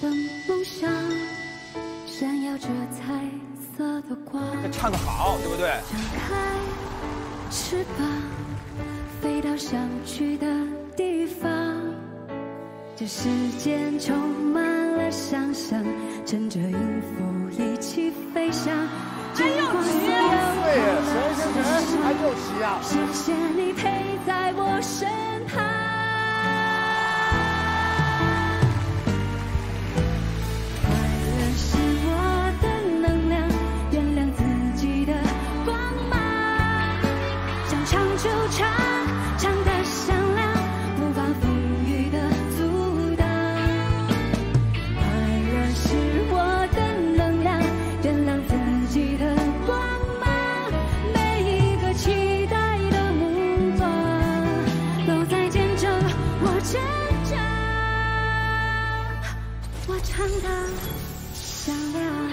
的梦想闪耀着彩色的光。这唱得好，对不对？张开翅膀，飞到想去的地方。这世间充满了想象，乘着音符一起飞翔。还有谁？谁？还有谁啊？谢谢你陪在我身旁。 我唱到响亮。